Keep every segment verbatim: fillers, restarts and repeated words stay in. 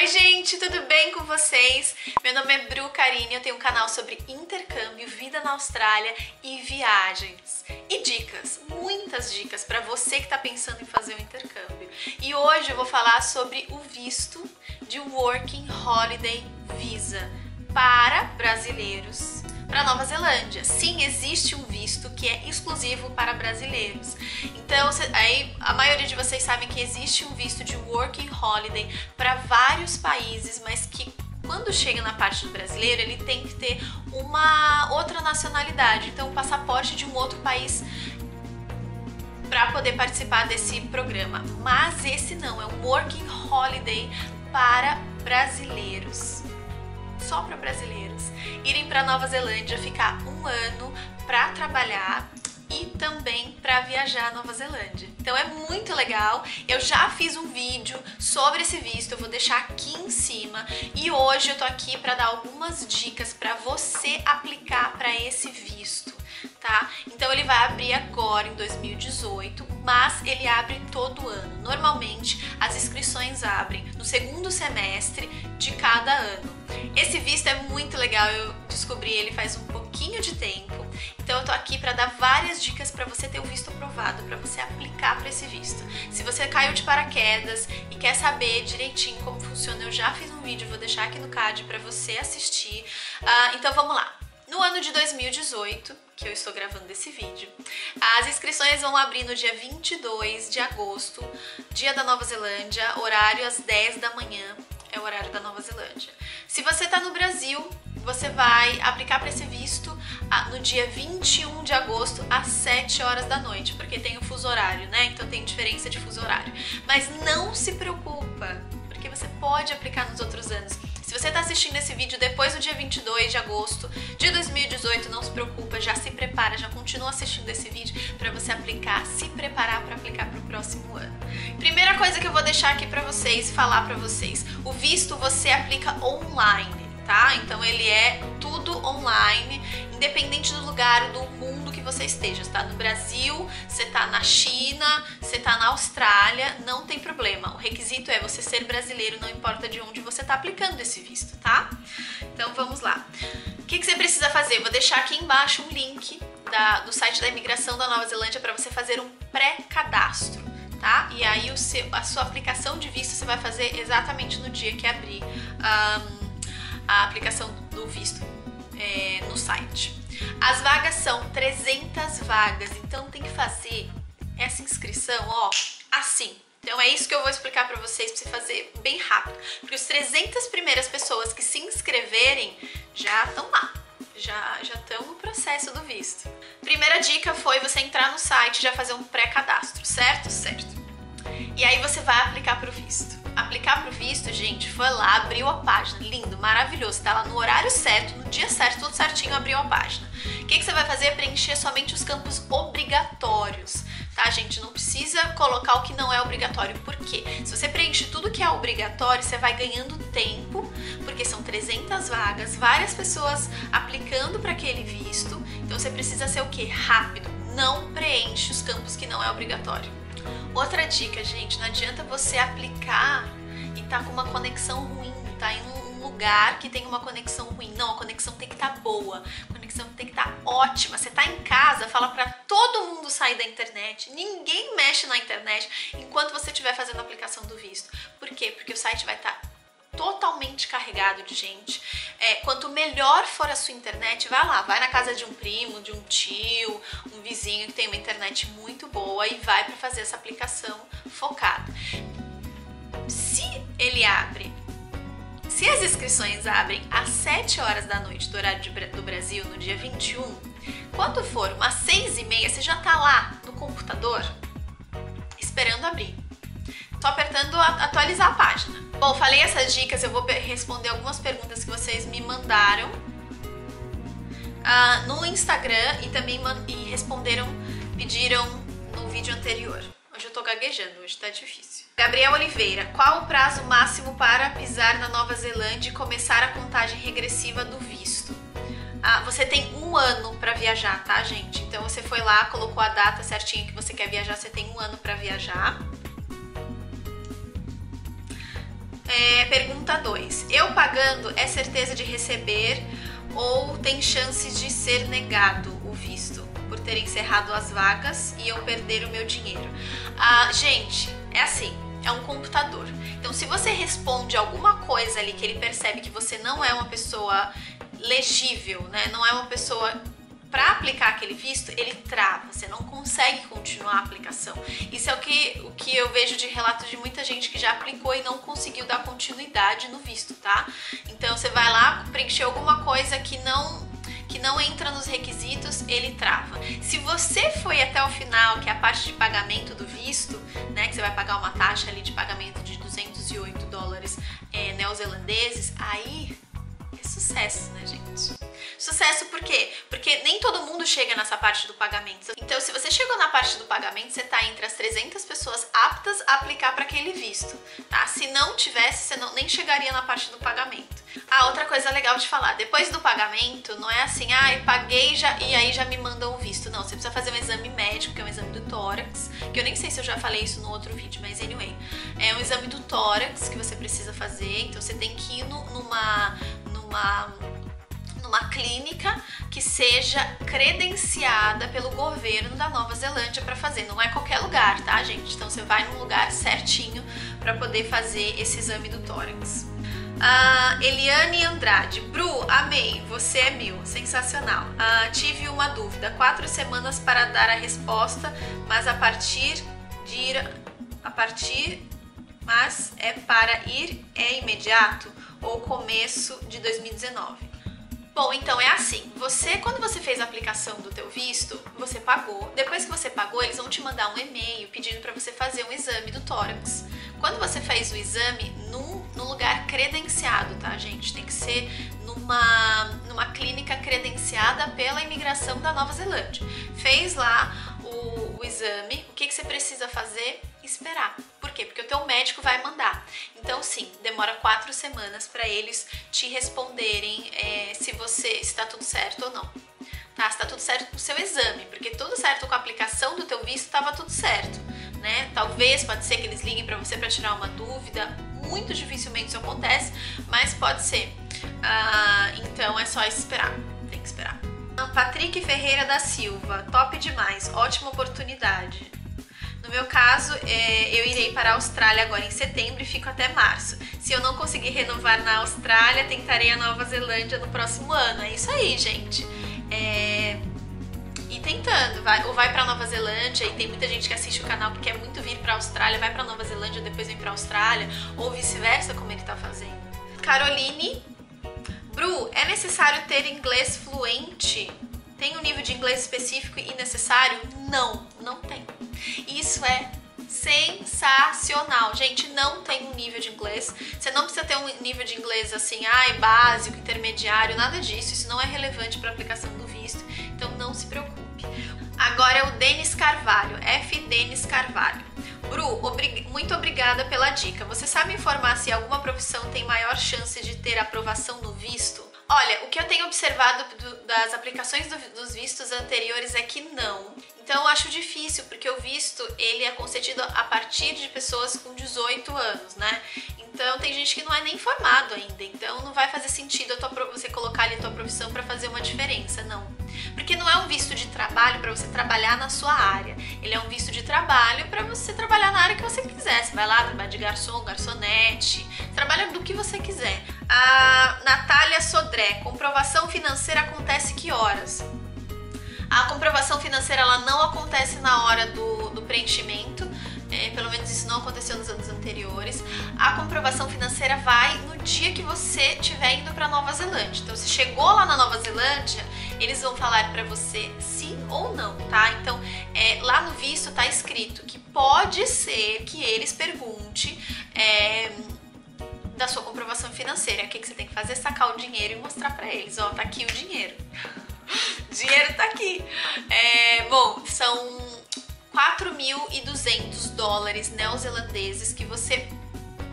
Oi gente, tudo bem com vocês? Meu nome é Bru Karine, eu tenho um canal sobre intercâmbio, vida na Austrália e viagens. E dicas, muitas dicas para você que está pensando em fazer um intercâmbio. E hoje eu vou falar sobre o visto de Working Holiday Visa para brasileiros para Nova Zelândia. Sim, existe um visto que é exclusivo para brasileiros. Então, aí a maioria de vocês sabem que existe um visto de Working Holiday para vários países, mas que quando chega na parte do brasileiro, ele tem que ter uma outra nacionalidade, então um passaporte de um outro país para poder participar desse programa. Mas esse não, é um Working Holiday para brasileiros. Só para brasileiros irem para Nova Zelândia, ficar um ano para trabalhar e também para viajar à Nova Zelândia. Então é muito legal, eu já fiz um vídeo sobre esse visto, eu vou deixar aqui em cima, e hoje eu tô aqui para dar algumas dicas para você aplicar para esse visto, tá? Então ele vai abrir agora em dois mil e dezoito, mas ele abre todo ano. Normalmente as inscrições abrem no segundo semestre de cada ano. Esse visto é muito legal, eu descobri ele faz um pouquinho de tempo, então eu tô aqui para dar várias dicas para você ter o visto aprovado, para você aplicar para esse visto. Se você caiu de paraquedas e quer saber direitinho como funciona, eu já fiz um vídeo, vou deixar aqui no card para você assistir. Uh, então vamos lá. No ano de dois mil e dezoito, que eu estou gravando esse vídeo, as inscrições vão abrir no dia vinte e dois de agosto, dia da Nova Zelândia, horário às dez da manhã. É o horário da Nova Zelândia. Se você está no Brasil, você vai aplicar para esse visto no dia vinte e um de agosto, às sete horas da noite, porque tem o fuso horário, né? Então tem diferença de fuso horário. Mas não se preocupa, porque você pode aplicar nos outros anos. Se você está assistindo esse vídeo depois do dia vinte e dois de agosto de dois mil e dezoito, não se preocupa, já se prepara, já continua assistindo esse vídeo para você aplicar, se preparar para aplicar para o próximo ano. Primeira coisa que eu vou deixar aqui para vocês, falar para vocês, o visto você aplica online, tá? Então ele é tudo online, independente do lugar do mundo que você esteja. Você está no Brasil, você está na China, você está na Austrália, não tem problema. O requisito é você ser brasileiro, não importa de onde você está aplicando esse visto, tá? Então vamos lá. O que, que você precisa fazer? Vou deixar aqui embaixo um link da, do site da imigração da Nova Zelândia para você fazer um pré-cadastro, tá? E aí o seu, a sua aplicação de visto você vai fazer exatamente no dia que abrir um, a aplicação do visto. É, no site. As vagas são trezentas vagas, então tem que fazer essa inscrição, ó, assim. Então é isso que eu vou explicar pra vocês, pra você fazer bem rápido. Porque os trezentas primeiras pessoas que se inscreverem já estão lá, já já estão no processo do visto. Primeira dica foi você entrar no site e já fazer um pré-cadastro, certo? Certo. E aí você vai aplicar pro visto. Aplicar pro visto, gente, foi lá, abriu a página, lindo, maravilhoso, tá lá no horário certo, no dia certo, tudo certinho, abriu a página. O que, que você vai fazer é preencher somente os campos obrigatórios, tá, gente? Não precisa colocar o que não é obrigatório, por quê? Se você preenche tudo que é obrigatório, você vai ganhando tempo, porque são trezentas vagas, várias pessoas aplicando para aquele visto, então você precisa ser o quê? Rápido, não preenche os campos que não é obrigatório. Outra dica, gente, não adianta você aplicar e tá com uma conexão ruim, tá em um lugar que tem uma conexão ruim. Não, a conexão tem que estar boa, a conexão tem que estar ótima. Você tá em casa, fala pra todo mundo sair da internet, ninguém mexe na internet enquanto você estiver fazendo a aplicação do visto. Por quê? Porque o site vai estar totalmente carregado de gente. É, quanto melhor for a sua internet, vai lá, vai na casa de um primo, de um tio, um vizinho que tem uma internet muito boa e vai para fazer essa aplicação focada. Se ele abre, se as inscrições abrem às sete horas da noite do horário de, do Brasil, no dia vinte e um, quando for umas seis e meia, você já tá lá no computador esperando abrir. Tô apertando a, atualizar a página. Bom, falei essas dicas, eu vou responder algumas perguntas que vocês me mandaram uh, no Instagram e também e responderam, pediram no vídeo anterior. Hoje eu tô gaguejando, hoje tá difícil. Gabriel Oliveira, qual o prazo máximo para pisar na Nova Zelândia e começar a contagem regressiva do visto? Ah, você tem um ano para viajar, tá, gente? Então você foi lá, colocou a data certinha que você quer viajar, você tem um ano para viajar. É, pergunta dois. Eu pagando é certeza de receber ou tem chance de ser negado o visto por ter encerrado as vagas e eu perder o meu dinheiro? Ah, gente, é assim, é um computador. Então, se você responde alguma coisa ali que ele percebe que você não é uma pessoa legível, né? Não é uma pessoa... Para aplicar aquele visto, ele trava, você não consegue continuar a aplicação. Isso é o que, o que eu vejo de relato de muita gente que já aplicou e não conseguiu dar continuidade no visto, tá? Então você vai lá preencher alguma coisa que não, que não entra nos requisitos, ele trava. Se você foi até o final, que é a parte de pagamento do visto, né, que você vai pagar uma taxa ali de pagamento de duzentos e oito dólares é, neozelandeses, aí é sucesso, né, gente? Sucesso por quê? Porque nem todo mundo chega nessa parte do pagamento. Então, se você chegou na parte do pagamento, você tá entre as trezentas pessoas aptas a aplicar para aquele visto, tá? Se não tivesse, você não, nem chegaria na parte do pagamento. Ah, outra coisa legal de falar, depois do pagamento, não é assim, ah, eu paguei já, e aí já me mandam o visto. Não, você precisa fazer um exame médico, que é um exame do tórax, que eu nem sei se eu já falei isso no outro vídeo, mas anyway. É um exame do tórax que você precisa fazer, então você tem que ir no, numa... numa uma clínica que seja credenciada pelo governo da Nova Zelândia para fazer, não é qualquer lugar, tá, gente? Então você vai num lugar certinho para poder fazer esse exame do tórax. Uh, Eliane Andrade, Bru, amei, você é mil, sensacional. Uh, tive uma dúvida, quatro semanas para dar a resposta, mas a partir de ir, a partir, mas é para ir é imediato ou começo de dois mil e dezenove? Bom, então é assim, você, quando você fez a aplicação do teu visto, você pagou, depois que você pagou, eles vão te mandar um e-mail pedindo para você fazer um exame do tórax. Quando você faz o exame num, num lugar credenciado, tá, gente? Tem que ser numa, numa clínica credenciada pela imigração da Nova Zelândia. Fez lá o, o exame, o que, que você precisa fazer? Esperar. Por quê? Porque o teu médico vai mandar. Então, sim, demora quatro semanas para eles te responderem é, se você está tudo certo ou não. Tá? Se tá tudo certo com o seu exame, porque tudo certo com a aplicação do teu visto estava tudo certo, né? Talvez, pode ser que eles liguem para você para tirar uma dúvida. Muito dificilmente isso acontece, mas pode ser. Ah, então, é só esperar. Tem que esperar. Patrick Ferreira da Silva. Top demais. Ótima oportunidade. No meu caso, eu irei para a Austrália agora em setembro e fico até março. Se eu não conseguir renovar na Austrália, tentarei a Nova Zelândia no próximo ano. É isso aí, gente. É... E tentando, vai, ou vai para a Nova Zelândia, e tem muita gente que assiste o canal que quer muito vir para a Austrália, vai para a Nova Zelândia, depois vem para a Austrália, ou vice-versa, como ele está fazendo. Caroline, Bru, é necessário ter inglês fluente? Tem um nível de inglês específico e necessário? Não, não tem. Isso é sensacional, gente, não tem um nível de inglês, você não precisa ter um nível de inglês assim, ai, básico, intermediário, nada disso, isso não é relevante para a aplicação do visto, então não se preocupe. Agora é o Denis Carvalho, F. Denis Carvalho. Bru, obri- muito obrigada pela dica, você sabe informar se alguma profissão tem maior chance de ter aprovação no visto? Olha, o que eu tenho observado do, das aplicações do, dos vistos anteriores é que não. Então eu acho difícil, porque o visto ele é concedido a partir de pessoas com dezoito anos, né? Então tem gente que não é nem formado ainda, então não vai fazer sentido a tua, você colocar ali a tua profissão para fazer uma diferença, não. Porque não é um visto de trabalho para você trabalhar na sua área, ele é um visto de trabalho para você trabalhar na área que você quiser. Você vai lá, trabalha de garçom, garçonete, trabalha do que você quiser. A Natália Sodré, comprovação financeira acontece que horas? A comprovação financeira ela não acontece na hora do, do preenchimento, é, pelo menos isso não aconteceu nos anos anteriores. A comprovação financeira vai no dia que você estiver indo para Nova Zelândia. Então, se chegou lá na Nova Zelândia, eles vão falar para você sim ou não, tá? Então, é, lá no visto tá escrito que pode ser que eles perguntem... É, da sua comprovação financeira. O que você tem que fazer é sacar o dinheiro e mostrar pra eles, ó, tá aqui o dinheiro. O dinheiro tá aqui. É, bom, são quatro mil e duzentos dólares neozelandeses que você...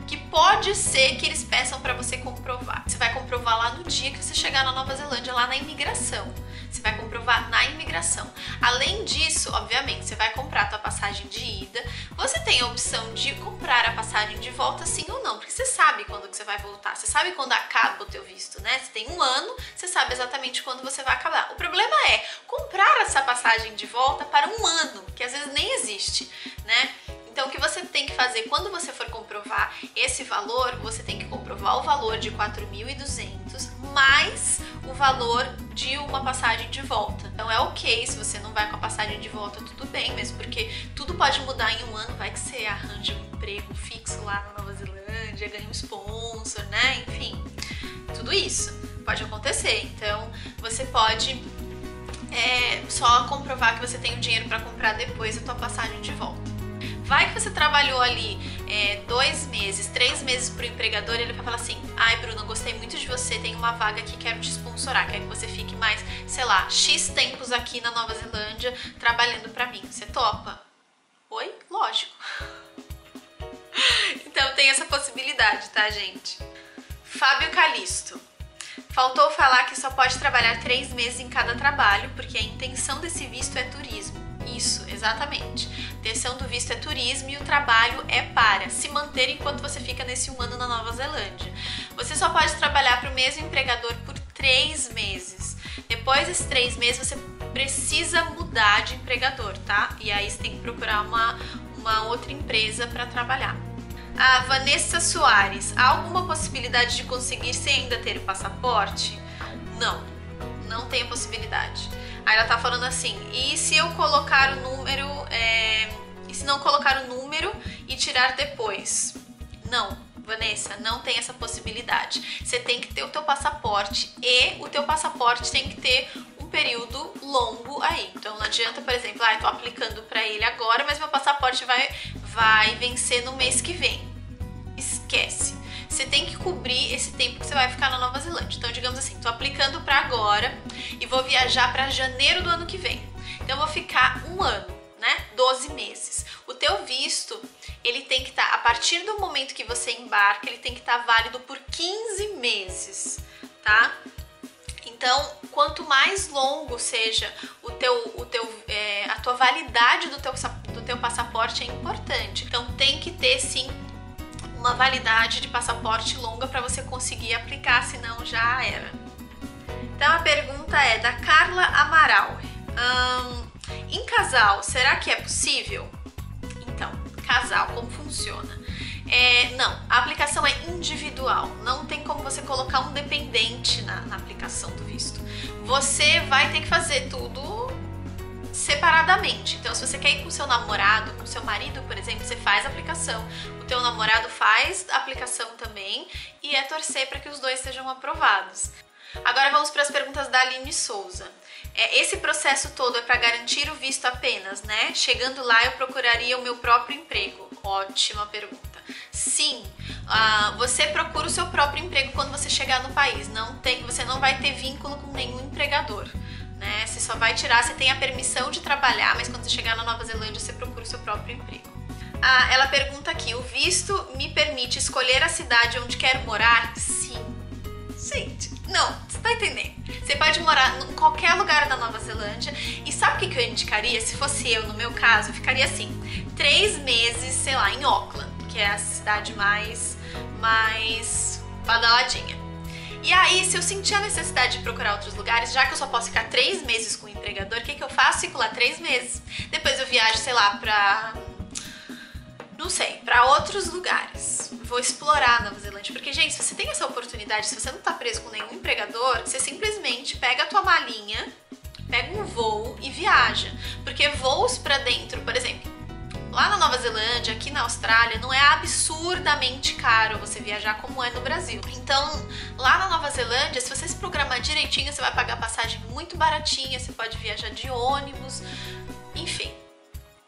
que pode ser que eles peçam pra você comprovar. Você vai comprovar lá no dia que você chegar na Nova Zelândia, lá na imigração. Você vai comprovar na imigração. Além disso, obviamente, você vai comprar a tua passagem de ida, você tem a opção de comprar a passagem de volta sim ou não, porque você sabe quando que você vai voltar, você sabe quando acaba o teu visto, né? Você tem um ano, você sabe exatamente quando você vai acabar. O problema é comprar essa passagem de volta para um ano, que às vezes nem existe, né? Então, o que você tem que fazer quando você for comprovar esse valor, você tem que comprovar o valor de quatro mil e duzentos mais o valor de uma passagem de volta. Então é ok se você não vai com a passagem de volta, tudo bem, mesmo porque tudo pode mudar em um ano, vai que você arranja um emprego fixo lá na Nova Zelândia, ganha um sponsor, né? Enfim, tudo isso pode acontecer. Então você pode é, só comprovar que você tem o dinheiro para comprar depois a tua passagem de volta. Vai que você trabalhou ali é, dois meses, três meses pro empregador, ele vai falar assim: ai, Bruno, gostei muito de você, tem uma vaga aqui, quero te sponsorar, quero que você fique mais, sei lá, X tempos aqui na Nova Zelândia trabalhando pra mim. Você topa? Oi? Lógico. Então tem essa possibilidade, tá, gente? Fábio Calisto. Faltou falar que só pode trabalhar três meses em cada trabalho, porque a intenção desse visto é turismo. Isso, exatamente. A intenção do visto é turismo e o trabalho é para se manter enquanto você fica nesse um ano na Nova Zelândia. Você só pode trabalhar para o mesmo empregador por três meses. Depois desses três meses, você precisa mudar de empregador, tá? E aí você tem que procurar uma, uma outra empresa para trabalhar. A Vanessa Soares. Há alguma possibilidade de conseguir sem ainda ter o passaporte? Não, não tem a possibilidade. Aí ela tá falando assim: e se eu colocar o número, é... e se não colocar o número e tirar depois? Não, Vanessa, não tem essa possibilidade. Você tem que ter o teu passaporte e o teu passaporte tem que ter um período longo aí. Então não adianta, por exemplo, ah, eu tô aplicando pra ele agora, mas meu passaporte vai, vai vencer no mês que vem. Esquece. Você tem que cobrir esse tempo que você vai ficar na Nova Zelândia. Então, digamos assim, tô aplicando para agora e vou viajar para janeiro do ano que vem. Então, eu vou ficar um ano, né? doze meses. O teu visto, ele tem que estar, tá, a partir do momento que você embarca, ele tem que estar tá válido por quinze meses, tá? Então, quanto mais longo seja o teu, o teu, é, a tua validade do teu, do teu passaporte é importante. Então, tem que ter, sim, uma validade de passaporte longa para você conseguir aplicar, senão já era. Então a pergunta é da Carla Amaral. Hum, em casal, será que é possível? Então, casal, como funciona? É, não, a aplicação é individual, não tem como você colocar um dependente na, na aplicação do visto. Você vai ter que fazer tudo separadamente. Então, se você quer ir com seu namorado, com seu marido, por exemplo, você faz a aplicação, o teu namorado faz a aplicação também, e é torcer para que os dois sejam aprovados. Agora vamos para as perguntas da Aline Souza. É, esse processo todo é para garantir o visto apenas, né? Chegando lá eu procuraria o meu próprio emprego. Ótima pergunta. Sim, uh, você procura o seu próprio emprego quando você chegar no país. Não tem, você não vai ter vínculo com nenhum empregador. Né? Você só vai tirar, você tem a permissão de trabalhar, mas quando você chegar na Nova Zelândia, você procura o seu próprio emprego. Ah, ela pergunta aqui: o visto me permite escolher a cidade onde quero morar? Sim. Gente, não, você tá entendendo. Você pode morar em qualquer lugar da Nova Zelândia. E sabe o que eu indicaria? Se fosse eu, no meu caso, eu ficaria assim, três meses, sei lá, em Auckland, que é a cidade mais, mais badaladinha. E aí, se eu sentir a necessidade de procurar outros lugares, já que eu só posso ficar três meses com o empregador, o que que eu faço? Fico lá três meses. Depois eu viajo, sei lá, pra... não sei, pra outros lugares. Vou explorar a Nova Zelândia. Porque, gente, se você tem essa oportunidade, se você não tá preso com nenhum empregador, você simplesmente pega a tua malinha, pega um voo e viaja. Porque voos pra dentro, por exemplo, lá na Nova Zelândia, aqui na Austrália, não é absurdamente caro você viajar como é no Brasil. Então, lá na Nova Zelândia, se você se programar direitinho, você vai pagar passagem muito baratinha, você pode viajar de ônibus, enfim,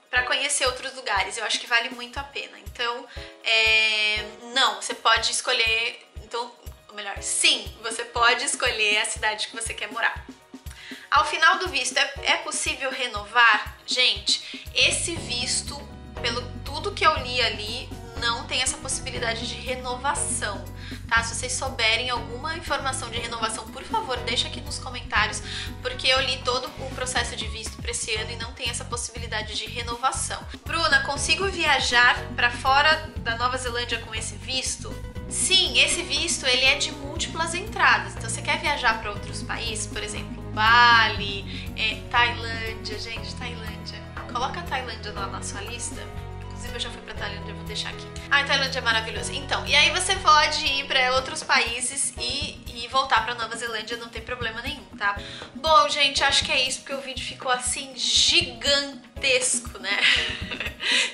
para conhecer outros lugares. Eu acho que vale muito a pena. Então, é... não, você pode escolher... Então, ou melhor, sim, você pode escolher a cidade que você quer morar. Ao final do visto, é, é possível renovar? Gente, esse visto... Pelo tudo que eu li ali, não tem essa possibilidade de renovação, tá? Se vocês souberem alguma informação de renovação, por favor, deixa aqui nos comentários, porque eu li todo o processo de visto para esse ano e não tem essa possibilidade de renovação. Bruna, consigo viajar para fora da Nova Zelândia com esse visto? Sim, esse visto ele é de múltiplas entradas, então você quer viajar para outros países, por exemplo, Bali, é, Tailândia, gente, Tailândia, coloca a Tailândia lá na sua lista, inclusive eu já fui para Tailândia, vou deixar aqui. Ah, Tailândia é maravilhosa, então, e aí você pode ir para outros países e e voltar pra Nova Zelândia, não tem problema nenhum, tá? Bom, gente, acho que é isso, porque o vídeo ficou assim gigantesco, né?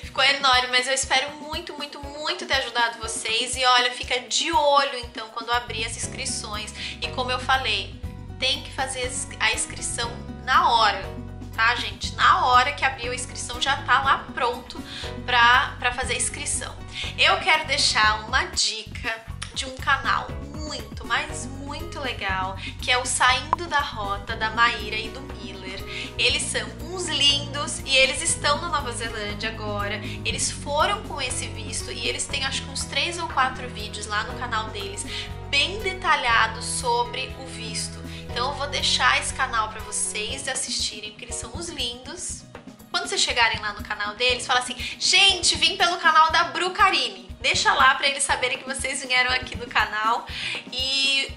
Ficou enorme, mas eu espero muito, muito, muito ter ajudado vocês. E olha, fica de olho, então, quando abrir as inscrições. E como eu falei, tem que fazer a inscrição na hora, tá, gente? Na hora que abrir a inscrição já tá lá pronto pra, pra fazer a inscrição. Eu quero deixar uma dica de um canal muito, mas muito legal, que é o Saindo da Rota, da Maíra e do Miller. Eles são uns lindos e eles estão na Nova Zelândia agora. Eles foram com esse visto e eles têm acho que uns três ou quatro vídeos lá no canal deles, bem detalhados sobre o visto. Então eu vou deixar esse canal para vocês assistirem, porque eles são uns lindos. Quando vocês chegarem lá no canal deles, fala assim: gente, vim pelo canal da Bru Karine. Deixa lá pra eles saberem que vocês vieram aqui no canal. E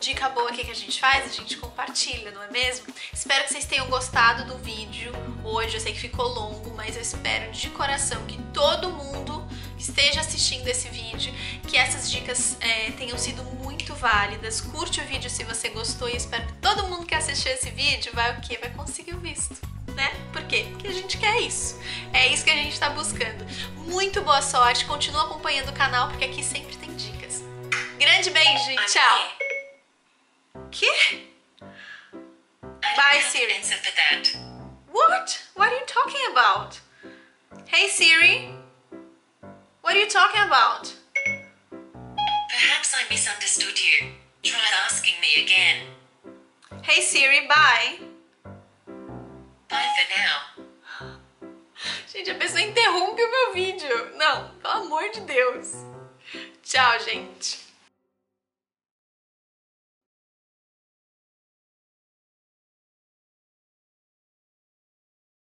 dica boa aqui que a gente faz, a gente compartilha, não é mesmo? Espero que vocês tenham gostado do vídeo hoje. Eu sei que ficou longo, mas eu espero de coração que todo mundo esteja assistindo esse vídeo, que essas dicas é, tenham sido muito válidas. Curte o vídeo se você gostou e espero que todo mundo que assistiu esse vídeo vai o quê? Vai conseguir o visto, né? Por quê? Porque a gente quer isso. É isso que a gente tá buscando. Muito boa sorte, continua acompanhando o canal, porque aqui sempre tem dicas. Grande beijo, tchau! Que? Bye, Siri. What? What are you talking about? Hey, Siri? What are you talking about? Perhaps I misunderstood you. Try asking me again. Hey, Siri, bye. Bye for now. Gente, a pessoa interrompe o meu vídeo. Não, pelo amor de Deus. Tchau, gente.